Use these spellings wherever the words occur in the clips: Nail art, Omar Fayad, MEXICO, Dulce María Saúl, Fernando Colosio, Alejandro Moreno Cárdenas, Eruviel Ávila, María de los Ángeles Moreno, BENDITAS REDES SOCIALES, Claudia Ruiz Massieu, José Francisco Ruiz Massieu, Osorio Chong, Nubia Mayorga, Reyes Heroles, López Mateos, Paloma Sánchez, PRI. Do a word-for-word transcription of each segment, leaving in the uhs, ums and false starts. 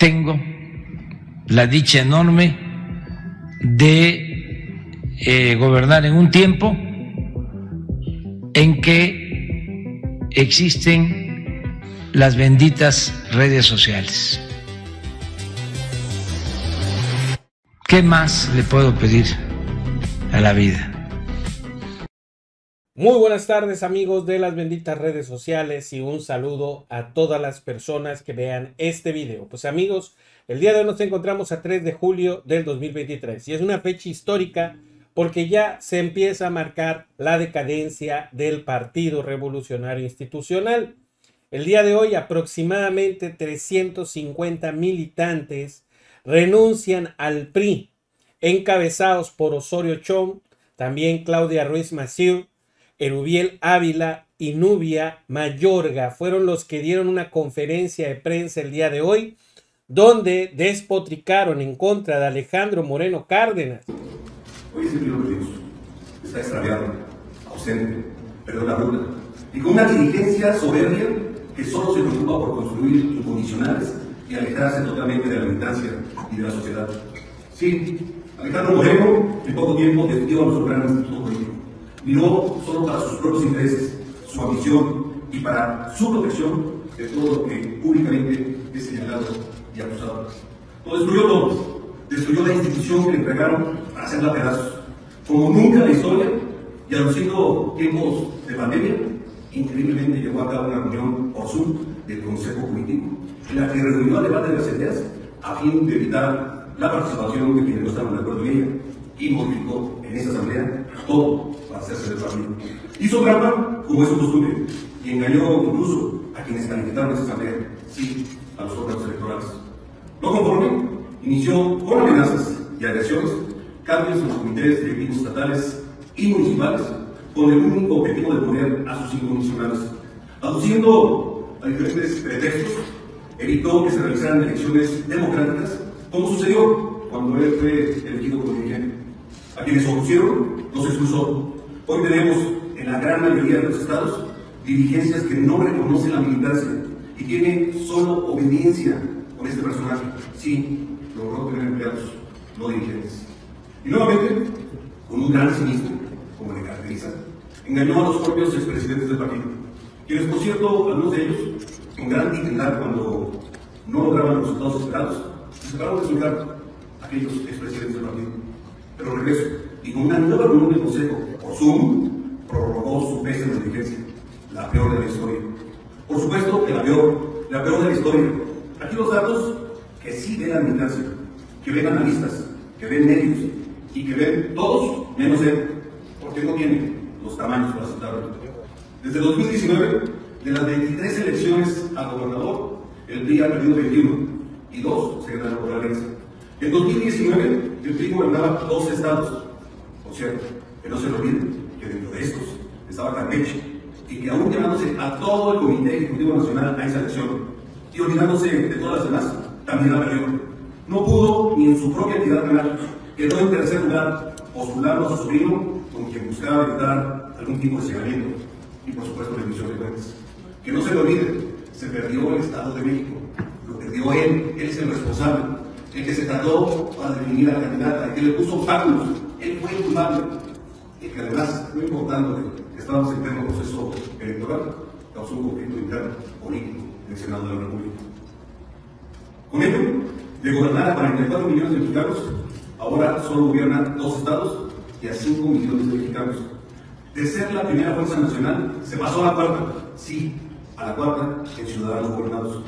tengo la dicha enorme de eh, gobernar en un tiempo en que existen las benditas redes sociales. ¿Qué más le puedo pedir a la vida? Muy buenas tardes, amigos de las benditas redes sociales, y un saludo a todas las personas que vean este video. Pues amigos, el día de hoy nos encontramos a tres de julio del dos mil veintitrés y es una fecha histórica porque ya se empieza a marcar la decadencia del Partido Revolucionario Institucional. El día de hoy aproximadamente trescientos cincuenta militantes renuncian al P R I, encabezados por Osorio Chong, también Claudia Ruiz Massieu, Eruviel Ávila y Nubia Mayorga. Fueron los que dieron una conferencia de prensa el día de hoy, donde despotricaron en contra de Alejandro Moreno Cárdenas. Hoy es el primero de ellos. Está extraviado, ausente, perdió la bruna, y con una diligencia soberbia que solo se preocupa por construir incondicionales y alejarse totalmente de la militancia y de la sociedad. Sí, Alejandro Moreno en poco tiempo defendió a nuestro gran instituto político. Miró solo para sus propios intereses, su ambición y para su protección de todo lo que públicamente es señalado y acusado. Lo destruyó todo. Destruyó la institución que le entregaron para hacerla pedazos. Como nunca en la historia, y anunciando tiempos de pandemia, increíblemente llevó a cabo una reunión por Zoom del Consejo Político, en la que reunió al debate de las ideas a fin de evitar la participación de quienes no estaban de acuerdo en ella, y modificó en esa asamblea todo para hacerse del partido. Hizo trampa, como es su costumbre, y engañó incluso a quienes calificaron esa asamblea, sí, a los órganos electorales. No conforme, inició con amenazas y agresiones cambios en los comités directivos estatales y municipales, con el único objetivo de poner a sus incondicionales. Aduciendo a diferentes pretextos, evitó que se realizaran elecciones democráticas, como sucedió cuando él fue elegido como dirigente. A quienes opusieron, los expulsó. Hoy tenemos en la gran mayoría de los estados dirigencias que no reconocen la militancia y tienen solo obediencia con este personaje. Sí, logró tener empleados, no dirigentes. Y nuevamente, con un gran cinismo, como le caracteriza, engañó a los propios expresidentes del partido, quienes, por cierto, algunos de ellos, con gran dignidad, cuando no lograban los resultados esperados, se trataron de soltar a aquellos expresidentes del partido. Pero regresó, y con una nueva reunión del Consejo, por Zoom, prorrogó su pésima diligencia, la peor de la historia. Por supuesto que la peor, la peor de la historia. Aquí los datos que sí ven la militancia, que ven analistas, que ven medios, y que ven todos menos él, porque no tiene los tamaños para aceptarlo. Desde dos mil diecinueve, de las veintitrés elecciones a gobernador, el P R I ha perdido veintiuno y dos se ganaron por la alianza. En dos mil diecinueve, el P R I gobernaba dos estados. Por cierto, que no se lo olviden que dentro de estos estaba Campeche, y que aún llevándose a todo el Comité Ejecutivo Nacional a esa elección y olvidándose de todas las demás, también la perdió. No pudo ni en su propia entidad ganar, quedó en tercer lugar, postulando a su sobrino, con quien buscaba evitar algún tipo de señalamiento, y por supuesto la emisión de cuentas. Que no se lo olvide, se perdió el Estado de México, lo perdió él, él es el responsable, el que se trató para definir a la candidata, el que le puso obstáculos, él fue culpable, el que además, no importando que estábamos en pleno proceso electoral, causó un conflicto interno político en el Senado de la República. Con ello, de gobernar a cuarenta y cuatro millones de mexicanos, ahora solo gobiernan dos estados y a cinco millones de mexicanos. De ser la primera fuerza nacional, se pasó a la cuarta, sí, a la cuarta en ciudadanos gobernados.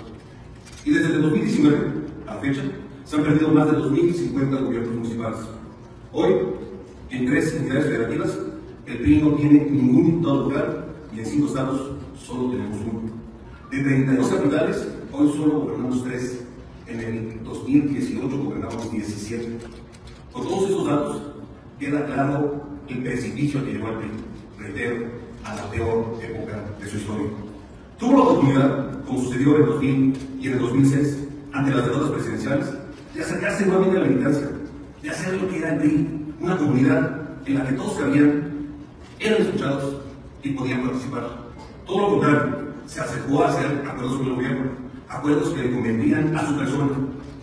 Y desde el dos mil diecinueve a fecha, se han perdido más de dos mil cincuenta gobiernos municipales. Hoy, en tres entidades federativas, el P R I no tiene ningún diputado local y en cinco estados solo tenemos uno. De treinta y dos capitales, hoy solo gobernamos tres. En el dos mil dieciocho gobernamos diecisiete. Con todos esos datos, queda claro el precipicio que llevó al P R I, reitero, a la peor época de su historia. Tuvo la oportunidad, como sucedió en el dos mil y en el dos mil seis, ante las derrotas presidenciales, de acercarse nuevamente a la militancia, de hacer lo que era el P R I, una comunidad en la que todos cabían, eran escuchados y podían participar. Todo lo contrario, se acercó a hacer acuerdos con el gobierno, acuerdos que le convendrían a su persona,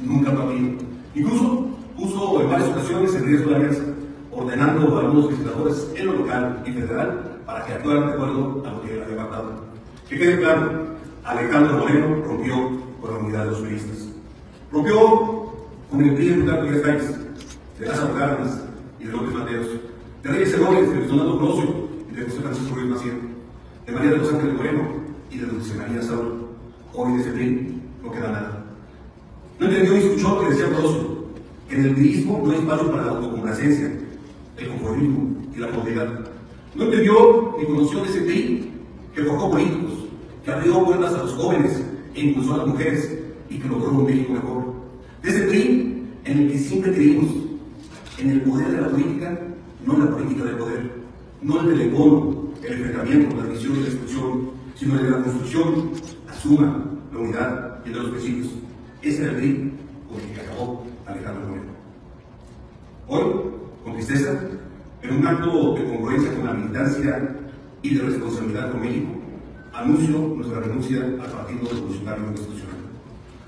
nunca papel. Incluso puso en varias ocasiones en riesgo la mesa, ordenando a algunos legisladores en lo local y federal para que actuaran de acuerdo a lo que era levantado. Que quede claro, Alejandro Moreno rompió con la unidad de los periodistas. Rompió con el P R I de los países, de las abogadas y de López Mateos, de Reyes Heroles, de Fernando Colosio y de José Francisco Ruiz Massieu, de María de los Ángeles Moreno y de Dulce María Saúl. Hoy de ese P R I no queda nada. No entendió y escuchó que decía Colosio que en el priismo no hay espacio para la autocomplacencia, el conformismo y la comodidad. No entendió ni conoció de ese P R I que forjó políticos, que abrió puertas a los jóvenes e impulsó a las mujeres y que logró un México mejor. De ese P R I en el que siempre creímos en el poder de la política, no en la política del poder, no el telefono, el enfrentamiento, la división y la exclusión, sino el de la construcción, la suma, la unidad y de los principios. Ese era el P R I con el que acabó Alejandro Moreno. Hoy, con tristeza, en un acto de congruencia con la militancia y de responsabilidad con México, anuncio nuestra renuncia al Partido Revolucionario Constitucional.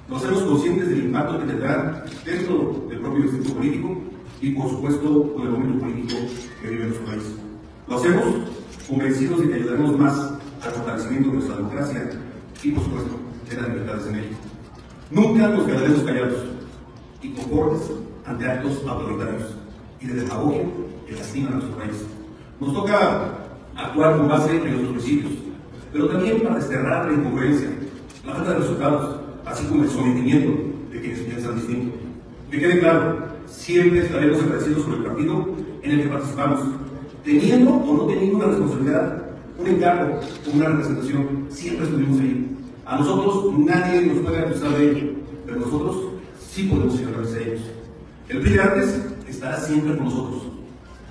Lo hacemos conscientes del impacto que tendrá dentro del propio instituto político y, por supuesto, con el momento político que vive nuestro país. Lo hacemos convencidos de que ayudaremos más al fortalecimiento de nuestra democracia y, por supuesto, de las libertades en México. Nunca nos quedaremos callados y conformes ante actos autoritarios y de demagogia que lastiman a nuestro país. Nos toca actuar con base en nuestros principios, pero también para desterrar la incongruencia, la falta de resultados, así como el sometimiento de quienes piensan distinto. Que quede claro, siempre estaremos agradecidos por el partido en el que participamos, teniendo o no teniendo una responsabilidad, un encargo o una representación, siempre estuvimos ahí. A nosotros nadie nos puede acusar de ello, pero nosotros sí podemos ser agradecidos a ellos. El P R I de antes estará siempre con nosotros.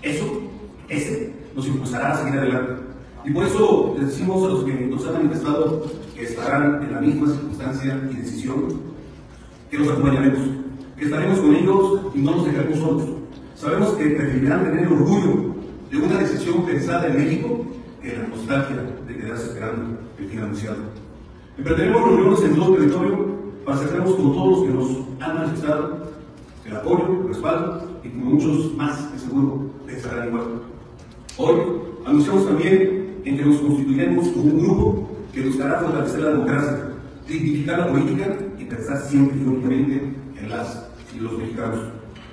Eso, ese, nos impulsará a seguir adelante. Y por eso les decimos a los que nos han manifestado que estarán en la misma circunstancia y decisión, que los acompañaremos, que estaremos con ellos y no nos dejaremos solos. Sabemos que preferirán tener el orgullo de una decisión pensada en México que la nostalgia de quedarse esperando el fin anunciado. Emprenderemos reuniones en todo el territorio para acercarnos con todos los que nos han manifestado el apoyo, el respaldo y con muchos más que seguro estarán igual. Hoy anunciamos también en que nos constituiremos como un grupo que buscará fortalecer la democracia, criticar la política y pensar siempre y únicamente en las y los mexicanos.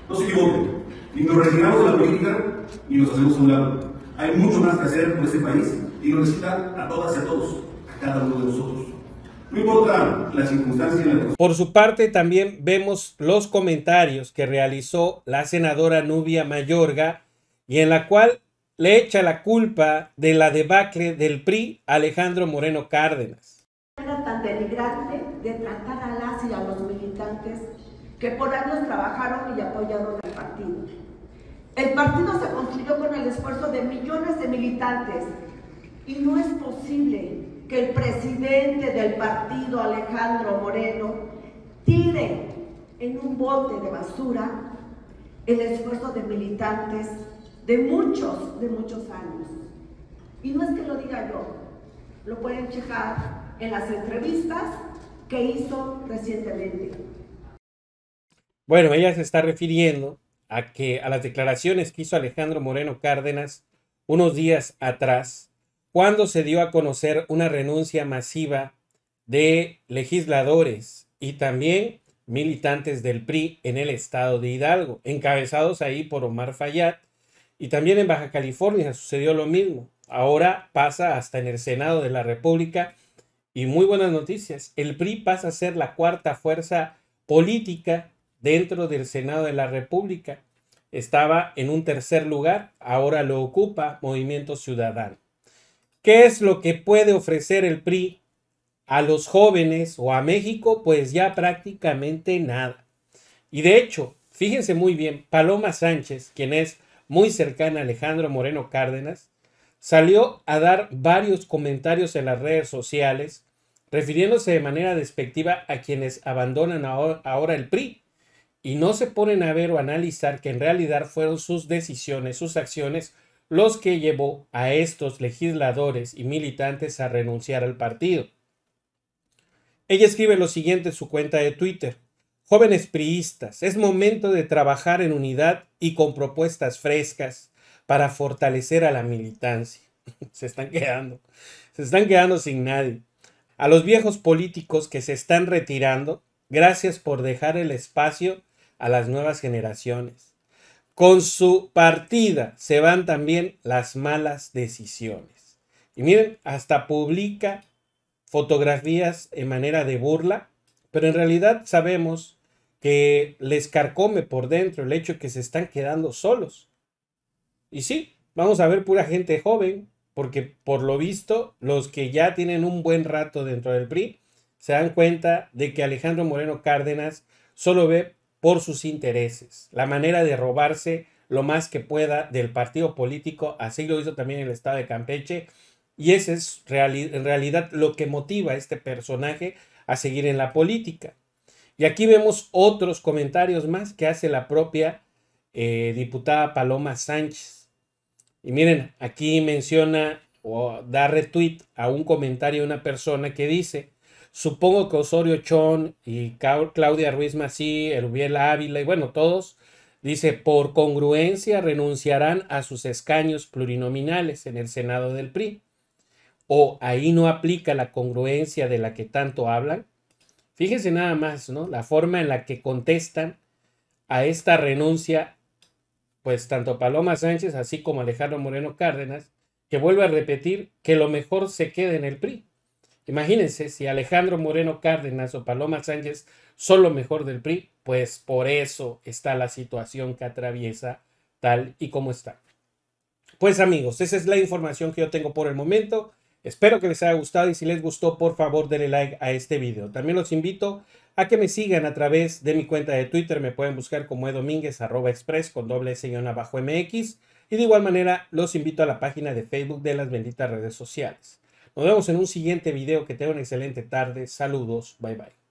No se equivoquen, ni nos retiramos de la política ni nos hacemos a un lado. Hay mucho más que hacer por este país y nos necesita a todas y a todos, a cada uno de nosotros. No importa la circunstancia. La... Por su parte, también vemos los comentarios que realizó la senadora Nubia Mayorga y en la cual le echa la culpa de la debacle del P R I a Alejandro Moreno Cárdenas. Era tan denigrante de tratar a las y a los militantes que por años trabajaron y apoyaron al partido. El partido se construyó con el esfuerzo de millones de militantes y no es posible que el presidente del partido, Alejandro Moreno, tire en un bote de basura el esfuerzo de militantes de muchos, de muchos años. Y no es que lo diga yo, lo pueden checar en las entrevistas que hizo recientemente. Bueno, ella se está refiriendo a, que, a las declaraciones que hizo Alejandro Moreno Cárdenas unos días atrás, cuando se dio a conocer una renuncia masiva de legisladores y también militantes del P R I en el estado de Hidalgo, encabezados ahí por Omar Fayad. Y también en Baja California sucedió lo mismo. Ahora pasa hasta en el Senado de la República. Y muy buenas noticias. El P R I pasa a ser la cuarta fuerza política dentro del Senado de la República. Estaba en un tercer lugar. Ahora lo ocupa Movimiento Ciudadano. ¿Qué es lo que puede ofrecer el P R I a los jóvenes o a México? Pues ya prácticamente nada. Y de hecho, fíjense muy bien, Paloma Sánchez, quien es muy cercana a Alejandro Moreno Cárdenas, salió a dar varios comentarios en las redes sociales, refiriéndose de manera despectiva a quienes abandonan ahora el P R I y no se ponen a ver o analizar que en realidad fueron sus decisiones, sus acciones, los que llevó a estos legisladores y militantes a renunciar al partido. Ella escribe lo siguiente en su cuenta de Twitter. Jóvenes priistas, es momento de trabajar en unidad y con propuestas frescas para fortalecer a la militancia. Se están quedando, se están quedando sin nadie. A los viejos políticos que se están retirando, gracias por dejar el espacio a las nuevas generaciones. Con su partida se van también las malas decisiones. Y miren, hasta publica fotografías en manera de burla, pero en realidad sabemos que les carcome por dentro el hecho de que se están quedando solos. Y sí, vamos a ver pura gente joven, porque por lo visto los que ya tienen un buen rato dentro del P R I se dan cuenta de que Alejandro Moreno Cárdenas solo ve por sus intereses, la manera de robarse lo más que pueda del partido político, así lo hizo también el estado de Campeche, y ese es reali- en realidad lo que motiva a este personaje a seguir en la política. Y aquí vemos otros comentarios más que hace la propia eh, diputada Paloma Sánchez. Y miren, aquí menciona o da retweet a un comentario de una persona que dice: supongo que Osorio Chong y Claudia Ruiz Massieu, Eruviel Ávila y bueno, todos, dice, por congruencia renunciarán a sus escaños plurinominales en el Senado del P R I. O ahí no aplica la congruencia de la que tanto hablan. Fíjense nada más, ¿no? La forma en la que contestan a esta renuncia, pues tanto Paloma Sánchez así como Alejandro Moreno Cárdenas, que vuelve a repetir que lo mejor se quede en el P R I. Imagínense, si Alejandro Moreno Cárdenas o Paloma Sánchez son lo mejor del P R I, pues por eso está la situación que atraviesa tal y como está. Pues amigos, esa es la información que yo tengo por el momento. Espero que les haya gustado y si les gustó, por favor denle like a este video. También los invito a que me sigan a través de mi cuenta de Twitter. Me pueden buscar como edomínguez, arroba express, con doble s guión abajo mx. Y de igual manera los invito a la página de Facebook de Las Benditas Redes Sociales. Nos vemos en un siguiente video. Que tengan una excelente tarde. Saludos. Bye, bye.